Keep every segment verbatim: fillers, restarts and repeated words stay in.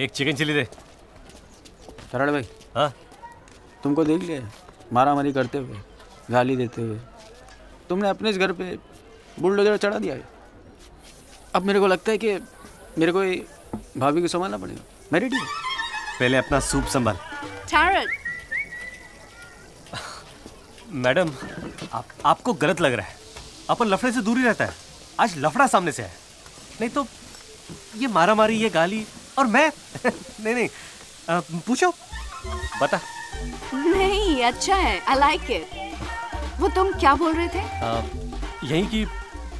एक chicken chilli दे। सरल भाई, हाँ तुमको देख लिया मारा मारी करते हुए, गाली देते हुए, तुमने अपने इस घर पे बुलडोजर चढ़ा दिया है। अब मेरे को लगता है कि मेरे को ये भाभी को संभालना पड़ेगा। मैं रेडी हूँ, पहले अपना सूप संभाल। मैडम आप, आपको गलत लग रहा है। अपन लफड़े से दूर ही रहता है, आज लफड़ा सामने से है, नहीं तो ये मारा मारी, ये गाली, और मैं नहीं नहीं आ, पूछो बता। नहीं अच्छा है, आई लाइक इट। वो तुम क्या बोल रहे थे? आ, यही कि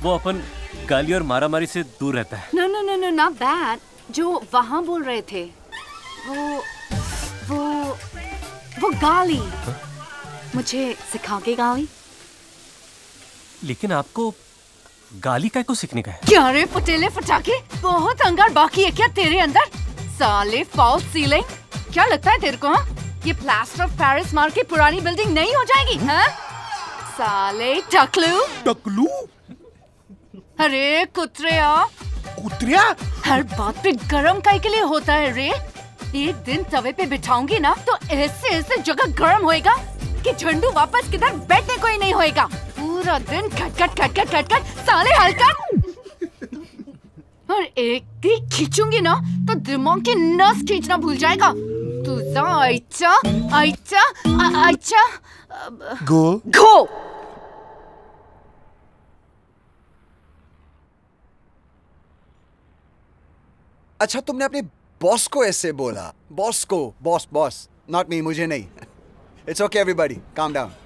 वो अपन गाली और मारा मारी से दूर रहता है। No no no no not that, जो वहाँ बोल रहे थे वो वो वो गाली। हा? मुझे सिखाओगे गाली? लेकिन आपको गाली का को सीखने का है क्या? रे पटेले फटाके, बहुत अंगार बाकी है क्या तेरे अंदर? साले फॉल्स सीलिंग, क्या लगता है तेरे को हा? ये प्लास्टर ऑफ पेरिस मार के पुरानी बिल्डिंग नहीं हो जाएगी हा? साले टकलू टकलू, अरे कुत्रिया कुत्रिया, हर बात पे गरम काय के लिए होता है रे। एक दिन तवे पे बिठाऊंगी ना तो ऐसे ऐसे जगह गरम होएगा कि झंडू वापस किधर बैठने को ही नहीं होएगा। पूरा दिन खटखट खटखट खटखट साले हलकट। और एक दिन खींचूंगी ना तो दिमाग की नस खींचना भूल जाएगा। तू जा अच्छा अच्छा अच्छा गो गो। अच्छा तुमने अपने बॉस को ऐसे बोला? बॉस को? बॉस बॉस नॉट मी, मुझे नहीं। It's okay everybody, calm down.